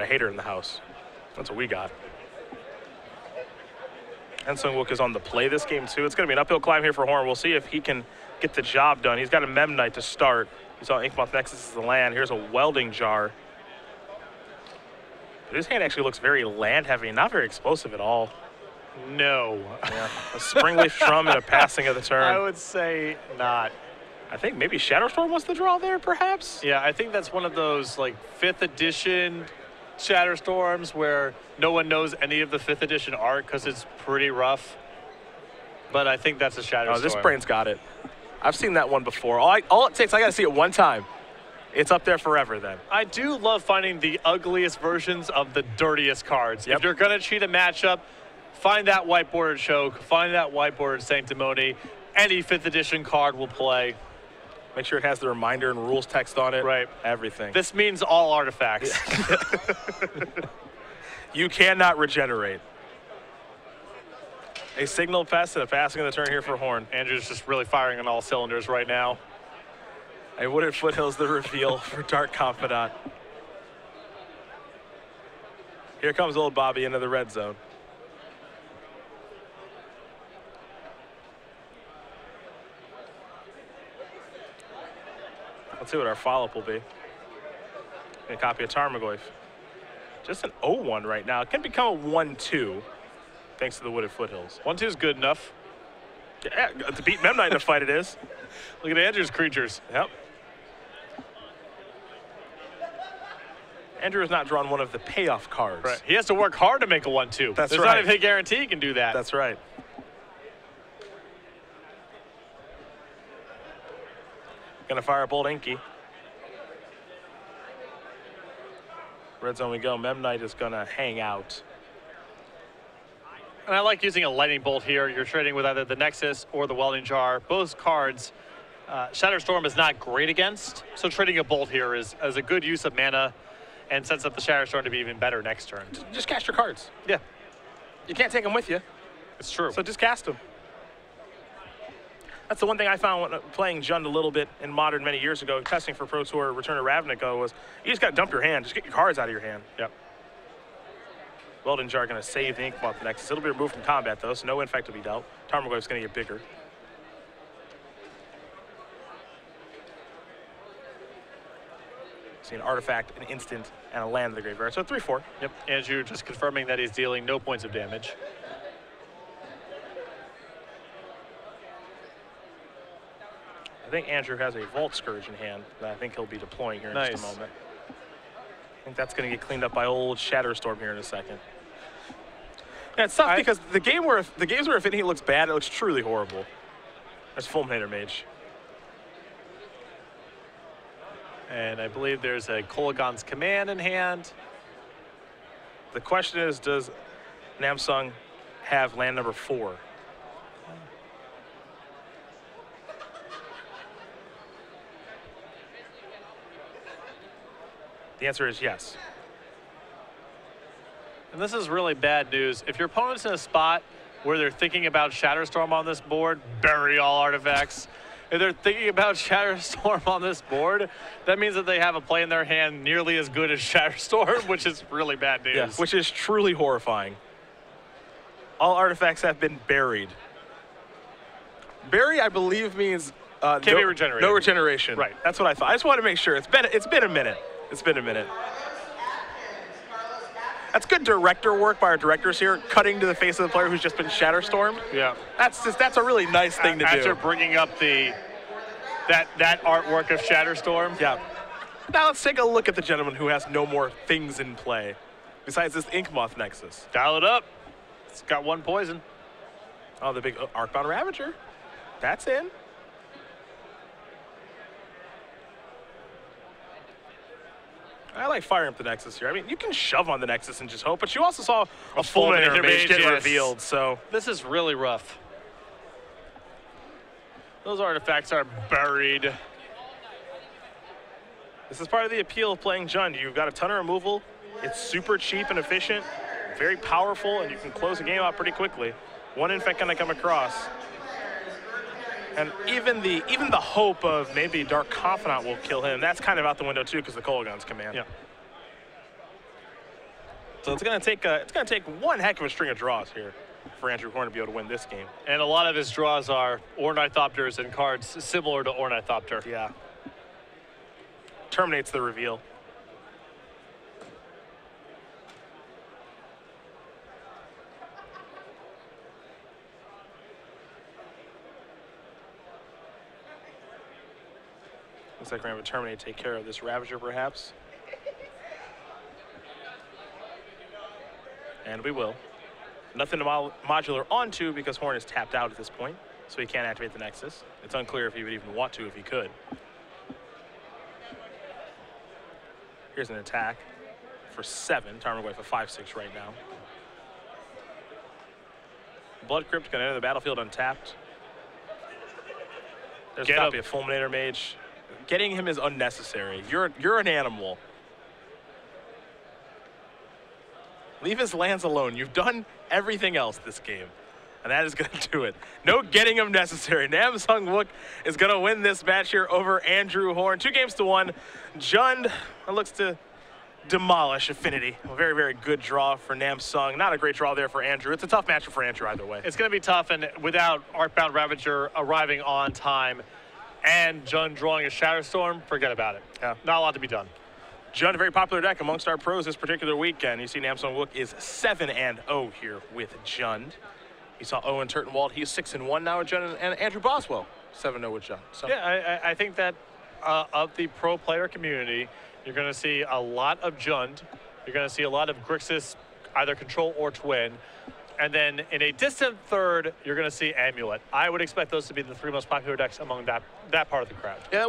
A hater in the house. That's what we got. Nam Sung Wook is on the play this game, too. It's going to be an uphill climb here for Horn. We'll see if he can get the job done. He's got a Memnite to start. You saw Inkmoth Nexus is the land. Here's a Welding Jar. But his hand actually looks very land-heavy, not very explosive at all. No. Yeah. A Springleaf Drum and a passing of the turn. I would say not. I think maybe Shatterstorm was the draw there, perhaps? Yeah, I think that's one of those, like, 5th edition Shatterstorms where no one knows any of the 5th edition art because it's pretty rough. But I think that's a Shatterstorm. Oh, this brain's got it. I've seen that one before. All it takes, I got to see it one time. It's up there forever then. I do love finding the ugliest versions of the dirtiest cards. Yep. If you're going to cheat a matchup, find that whiteboarded Choke, find that whiteboarded Sanctimony. Any 5th edition card will play. Make sure it has the reminder and rules text on it. Right. Everything. This means all artifacts. You cannot regenerate. A signal pass and a passing of the turn here for Horn. Andrew's just really firing on all cylinders right now. A Wooded Foothills, the reveal for Dark Confidant. Here comes old Bobby into the red zone. Let's see what our follow-up will be. A copy of Tarmogoyf. Just an 0-1 right now. It can become a 1-2 thanks to the Wooded Foothills. 1-2 is good enough. Yeah, to beat Memnite in a fight it is. Look at Andrew's creatures. Yep. Andrew has not drawn one of the payoff cards. Right. He has to work hard to make a 1-2. That's right. There's not even a guarantee he can do that. That's right. Gonna fire a Bold Inky. Red zone we go. Memnite is gonna hang out. And I like using a Lightning Bolt here. You're trading with either the Nexus or the Welding Jar. Both cards, Shatterstorm is not great against, so trading a Bolt here is a good use of mana and sets up the Shatterstorm to be even better next turn. Just cast your cards. Yeah. You can't take them with you. It's true. So just cast them. That's the one thing I found when playing Jund a little bit in Modern many years ago, testing for Pro Tour Return of Ravnica, was you just got to dump your hand. Just get your cards out of your hand. Yep. Welding Jar going to save the Inkmoth Nexus. It'll be removed from combat, though, so no infect will be dealt. Tarmogoyf's going to get bigger. See an artifact, an instant, and a land of the graveyard. So 3-4. Yep. Andrew just confirming that he's dealing no points of damage. I think Andrew has a Vault Scourge in hand that I think he'll be deploying here in just a moment. I think that's going to get cleaned up by old Shatterstorm here in a second. Yeah, it's tough because the games where Affinity looks bad, it looks truly horrible. There's Fulminator Mage. And I believe there's a Kolaghan's Command in hand. The question is, does Nam Sung have land number 4? The answer is yes. And this is really bad news. If your opponent's in a spot where they're thinking about Shatterstorm on this board, bury all artifacts. If they're thinking about Shatterstorm on this board, that means that they have a play in their hand nearly as good as Shatterstorm, which is really bad news. Yeah, which is truly horrifying. All artifacts have been buried. Bury, I believe, means can't be regenerated. No regeneration. Right. That's what I thought. I just want to make sure. It's been a minute. It's been a minute. That's good director work by our directors here, cutting to the face of the player who's just been Shatterstormed. Yeah. That's a really nice thing to do. After bringing up that artwork of Shatterstorm. Yeah. Now let's take a look at the gentleman who has no more things in play besides this Inkmoth Nexus. Dial it up. It's got one poison. Oh, the big Arcbound Ravager. That's in. I like firing up the Nexus here. I mean, you can shove on the Nexus and just hope, but you also saw a Fulminator Mage get revealed, so. This is really rough. Those artifacts are buried. This is part of the appeal of playing Jund. You've got a ton of removal. It's super cheap and efficient, very powerful, and you can close the game out pretty quickly. One infect gonna come across. And even the hope of maybe Dark Confidant will kill him, that's kind of out the window too because the Kolaghan's Command. Yeah. So it's gonna take one heck of a string of draws here for Andrew Horn to be able to win this game. And a lot of his draws are Ornithopters and cards similar to Ornithopter. Yeah. Terminates the reveal. Looks like we're gonna have a Terminate take care of this Ravager, perhaps. And we will. Nothing to modular onto because Horn is tapped out at this point, so he can't activate the Nexus. It's unclear if he would even want to if he could. Here's an attack for 7. Tarmogoyf for 5/6 right now. Bloodcrypt gonna enter the battlefield untapped. There's gotta be a Fulminator Mage. Getting him is unnecessary. You're an animal. Leave his lands alone. You've done everything else this game, and that is going to do it. No getting him necessary. Nam Sung Wook is going to win this match here over Andrew Horn. 2 games to 1. Jund looks to demolish Affinity. A very, very good draw for Nam Sung. Not a great draw there for Andrew. It's a tough match for Andrew either way. It's going to be tough, and without Arcbound Ravager arriving on time and Jund drawing a Shatterstorm, forget about it. Yeah. Not a lot to be done. Jund, a very popular deck amongst our pros this particular weekend. You see Nam Sung Wook is 7-0 here with Jund. You saw Owen Turtonwald, he's 6-1 now with Jund, and Andrew Boswell, 7-0 with Jund. So. Yeah, I think that of the pro player community, you're going to see a lot of Jund. You're going to see a lot of Grixis, either Control or Twin. And then in a distant third, you're going to see Amulet. I would expect those to be the 3 most popular decks among that part of the crowd. Yeah.